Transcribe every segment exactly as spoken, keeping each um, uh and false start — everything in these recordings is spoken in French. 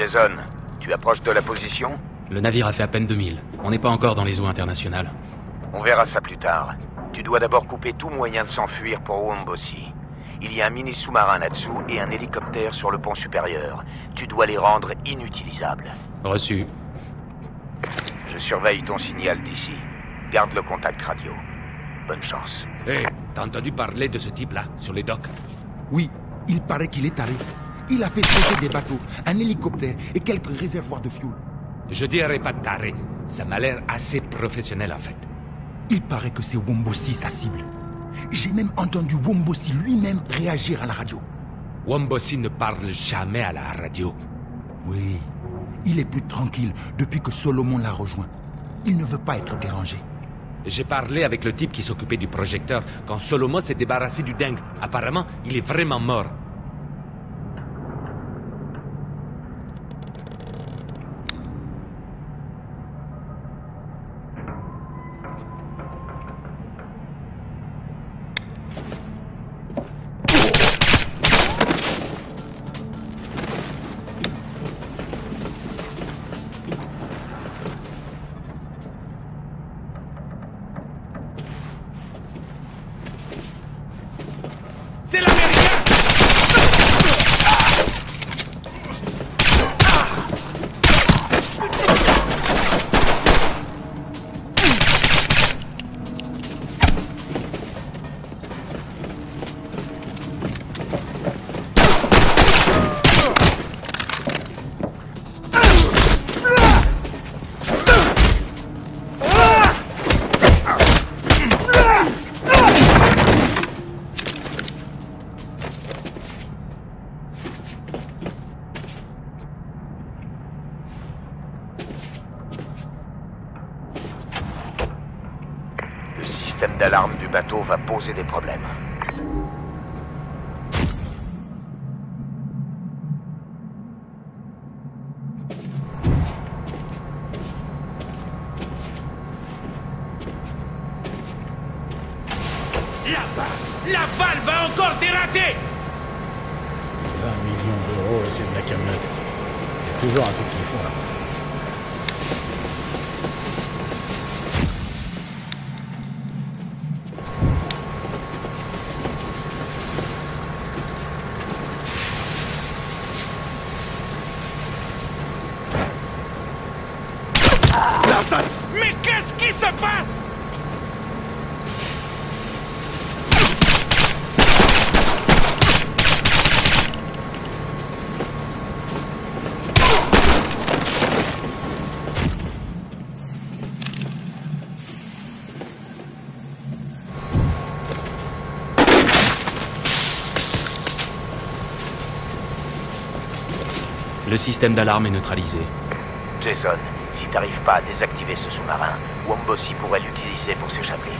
Jason, tu approches de la position ? Le navire a fait à peine deux mille. On n'est pas encore dans les eaux internationales. On verra ça plus tard. Tu dois d'abord couper tout moyen de s'enfuir pour Wombosi. Il y a un mini sous-marin là-dessous et un hélicoptère sur le pont supérieur. Tu dois les rendre inutilisables. Reçu. Je surveille ton signal d'ici. Garde le contact radio. Bonne chance. Hé, hey, t'as entendu parler de ce type-là, sur les docks ? Oui, il paraît qu'il est taré. Il a fait sauter des bateaux, un hélicoptère et quelques réservoirs de fuel. Je dirais pas taré. Ça m'a l'air assez professionnel en fait. Il paraît que c'est Wombosi sa cible. J'ai même entendu Wombosi lui-même réagir à la radio. Wombosi ne parle jamais à la radio. Oui, il est plus tranquille depuis que Solomon l'a rejoint. Il ne veut pas être dérangé. J'ai parlé avec le type qui s'occupait du projecteur quand Solomon s'est débarrassé du dingue. Apparemment, il est vraiment mort. Le système d'alarme du bateau va poser des problèmes. Là-bas, la balle va encore dérater. vingt millions d'euros et c'est de la cagnotte. Il y a toujours un truc qui font là. Mais qu'est-ce qui se passe ? Le système d'alarme est neutralisé. Jason. Si t'arrives pas à désactiver ce sous-marin, Wombosi pourrait l'utiliser pour s'échapper.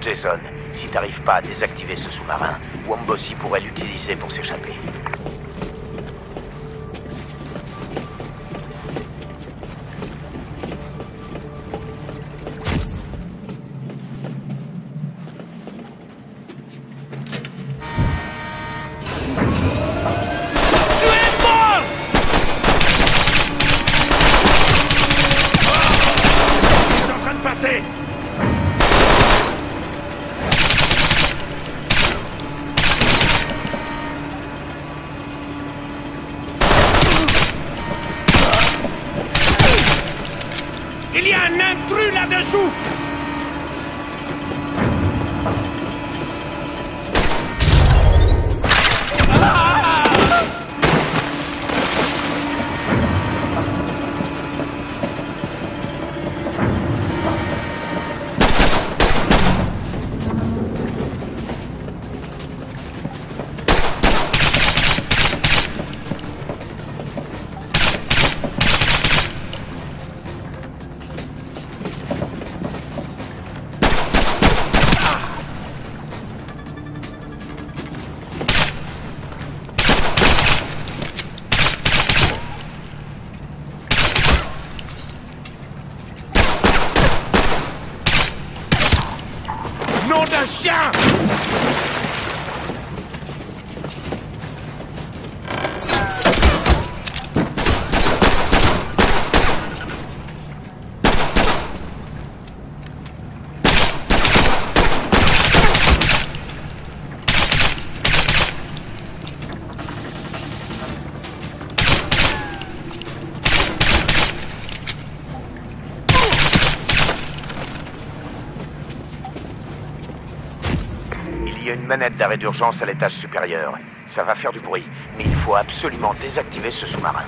Jason, si t'arrives pas à désactiver ce sous-marin, Wombosi pourrait l'utiliser pour s'échapper. Il y a un intrus là-dessous! Ah! not a shaft! Manette d'arrêt d'urgence à l'étage supérieur. Ça va faire du bruit, mais il faut absolument désactiver ce sous-marin.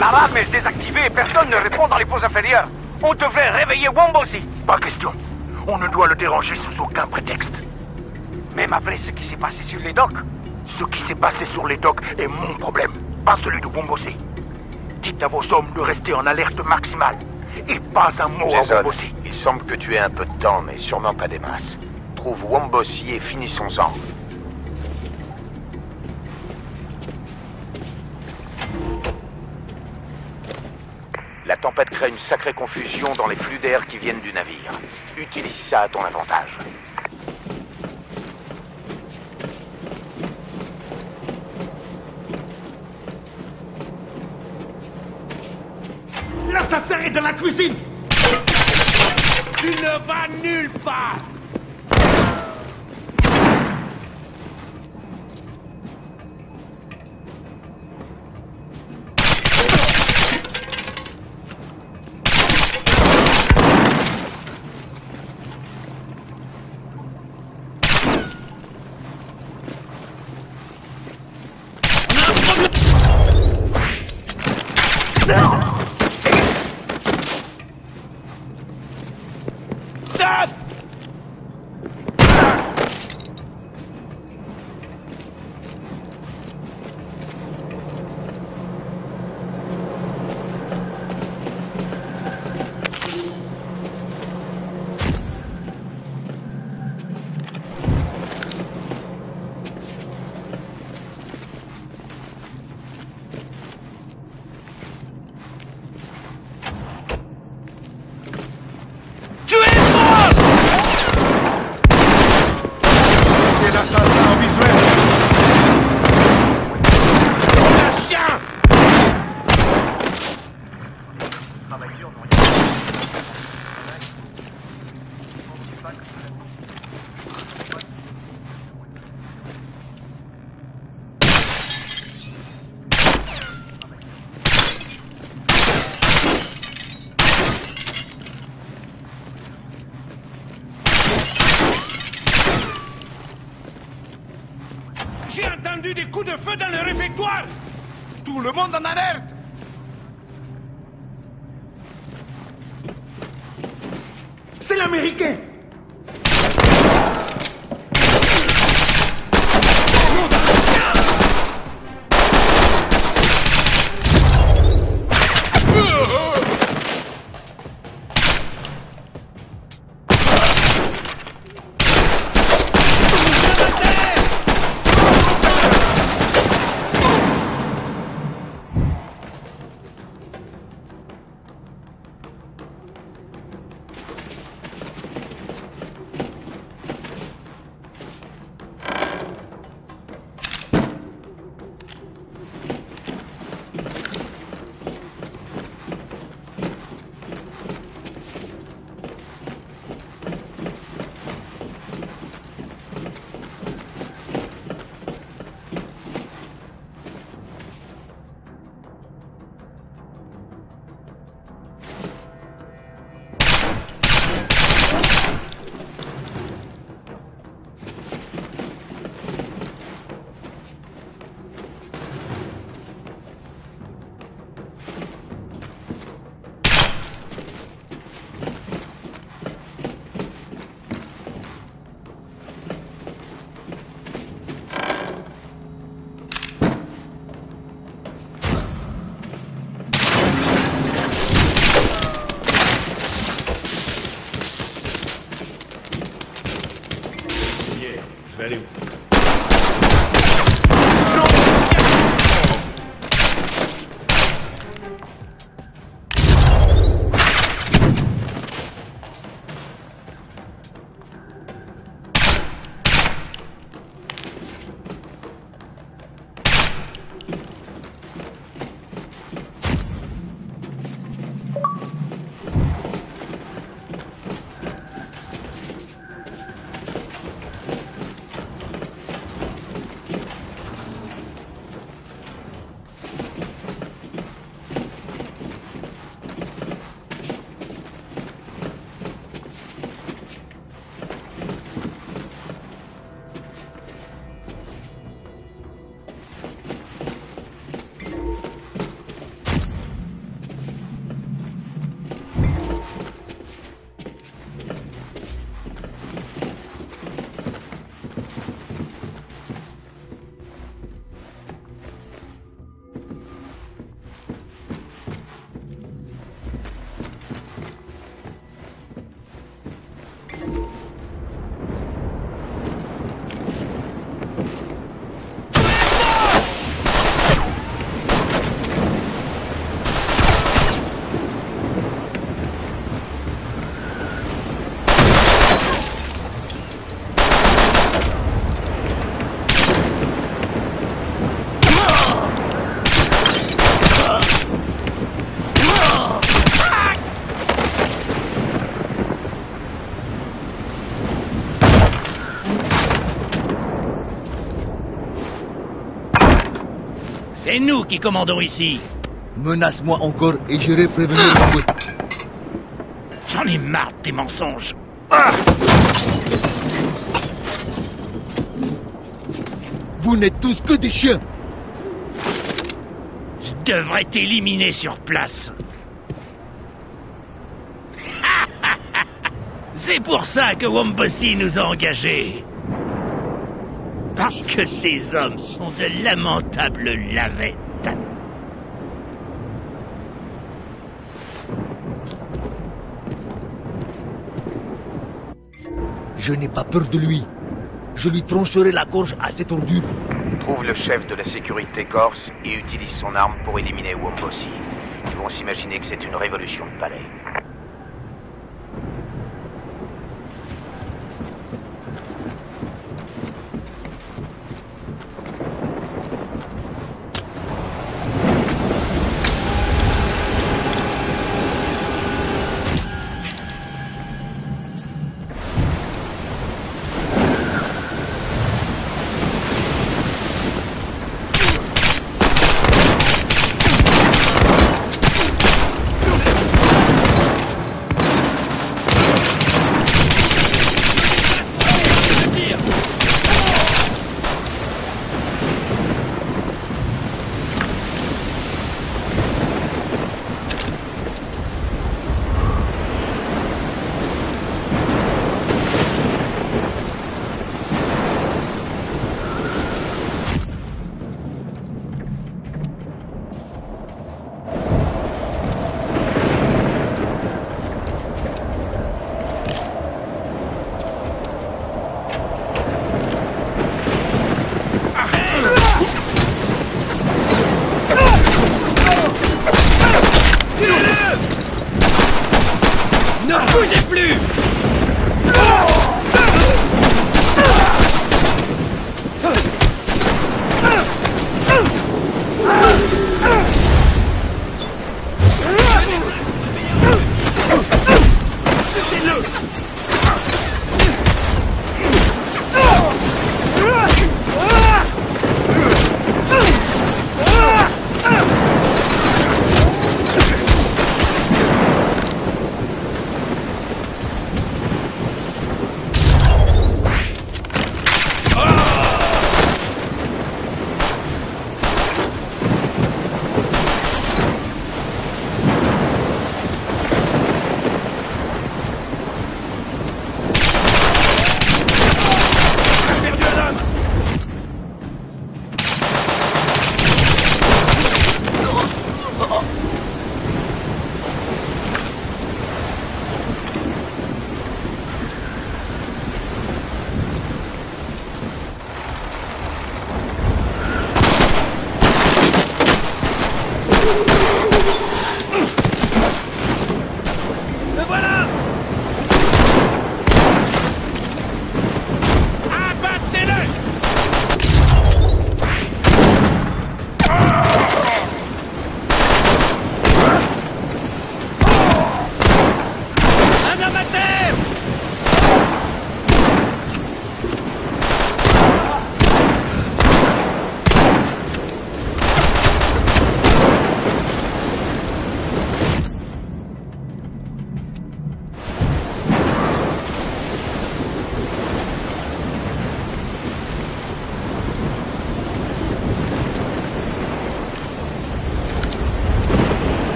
L'alarme est désactivée et personne ne répond dans les pôles inférieures. On devrait réveiller Wombosi. Pas question. On ne doit le déranger sous aucun prétexte. Même après ce qui s'est passé sur les docks. Ce qui s'est passé sur les docks est mon problème, pas celui de Wombosi. Dites à vos hommes de rester en alerte maximale. Et pas un mot Jason, à Wombosi. Il semble que tu aies un peu de temps, mais sûrement pas des masses. Trouve Wombosi et finissons-en. La tempête crée une sacrée confusion dans les flux d'air qui viennent du navire. Utilise ça à ton avantage. L'assassin est dans la cuisine! Tu ne vas nulle part! Des coups de feu dans le réfectoire! Tout le monde en alerte! C'est l'Américain! Very well. C'est nous qui commandons ici. Menace-moi encore et j'irai prévenir le bout. J'en ai marre de tes mensonges. Ah! Vous n'êtes tous que des chiens. Je devrais t'éliminer sur place. C'est pour ça que Wombosi nous a engagés. Parce que ces hommes sont de lamentables lavettes. Je n'ai pas peur de lui. Je lui trancherai la gorge à cette ordure. Trouve le chef de la sécurité corse et utilise son arme pour éliminer Wombosi. Ils vont s'imaginer que c'est une révolution de palais.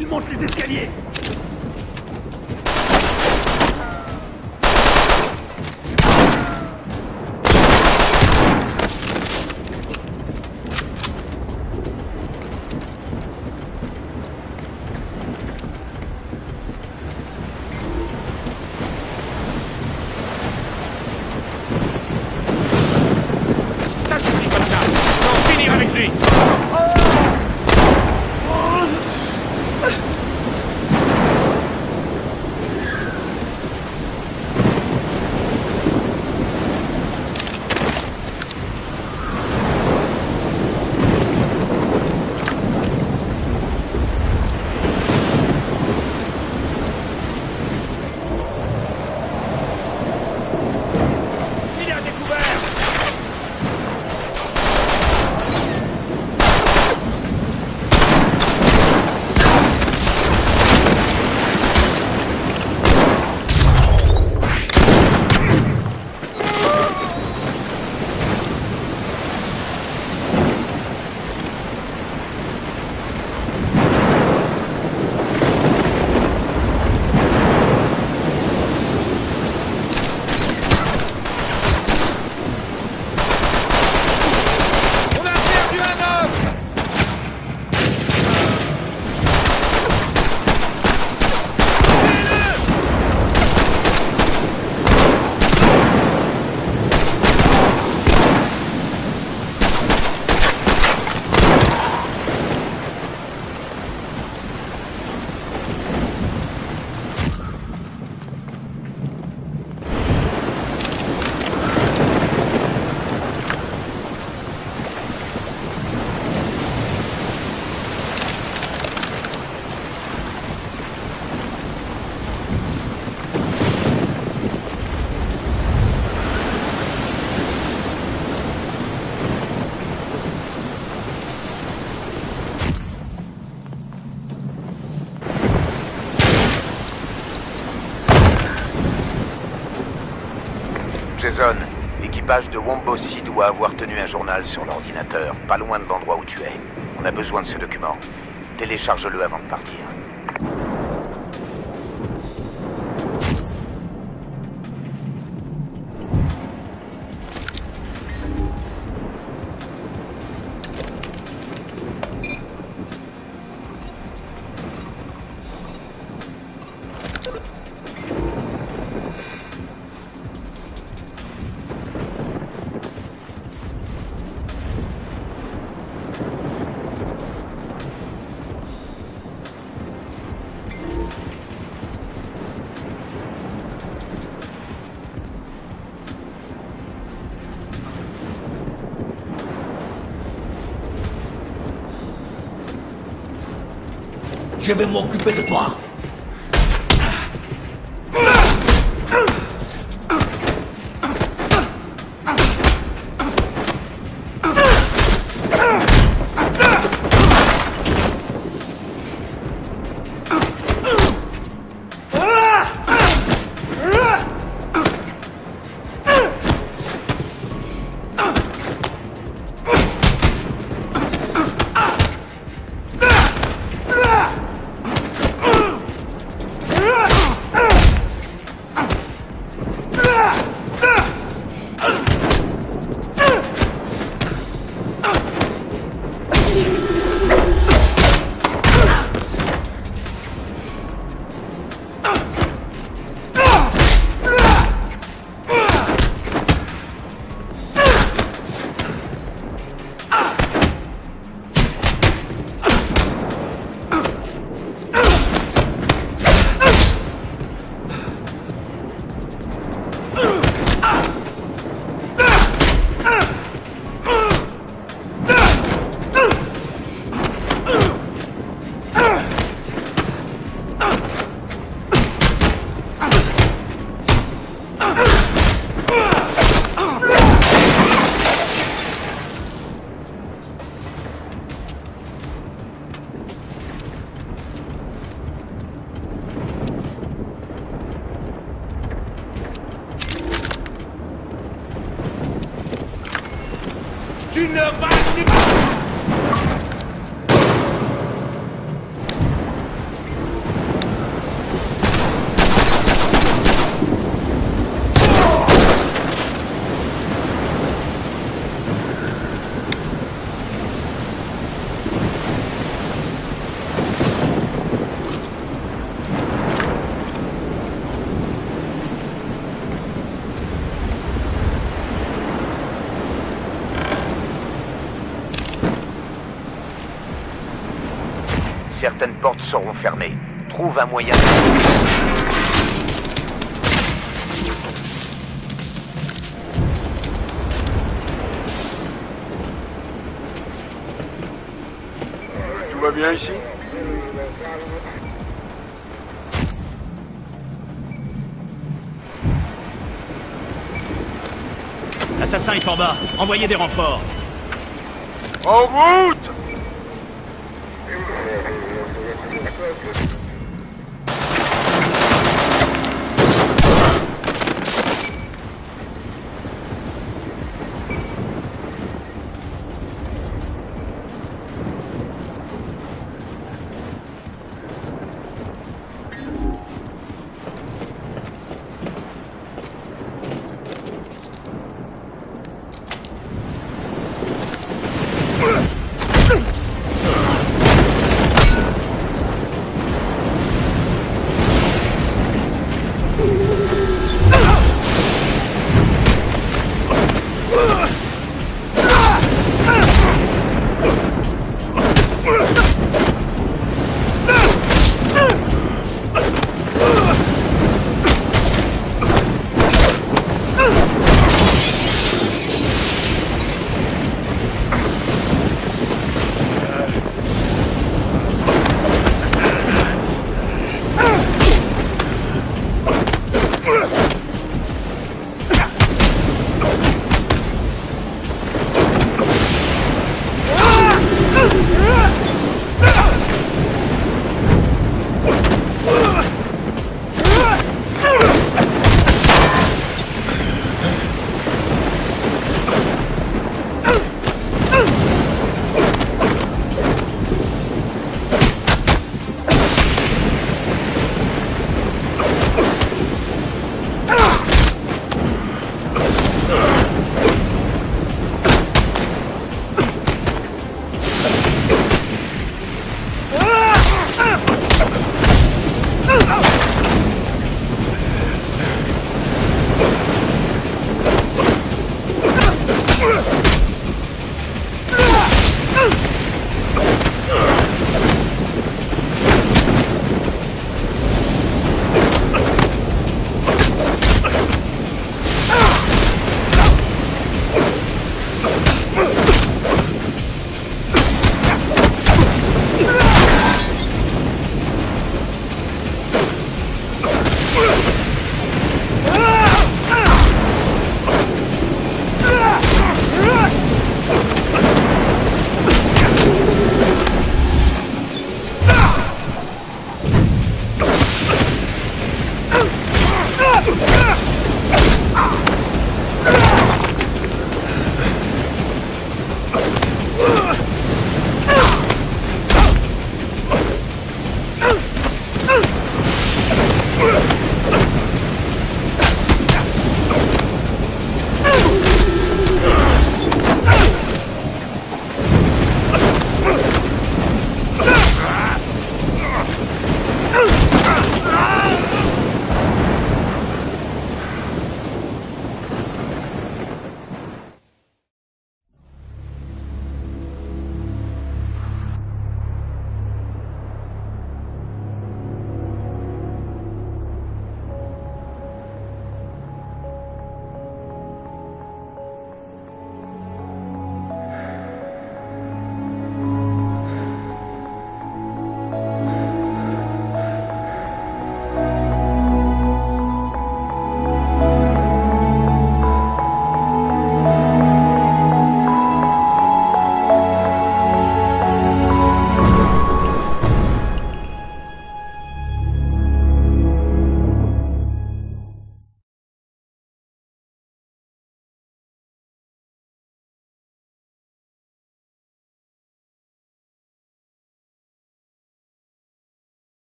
Il monte les escaliers. Jason, l'équipage de Wombosi doit avoir tenu un journal sur l'ordinateur, pas loin de l'endroit où tu es. On a besoin de ce document. Télécharge-le avant de partir. Je vais m'occuper de toi. Tu ne vas pas... certaines portes seront fermées. Trouve un moyen de... Tout va bien ici ? L'assassin est en bas. Envoyez des renforts. En route !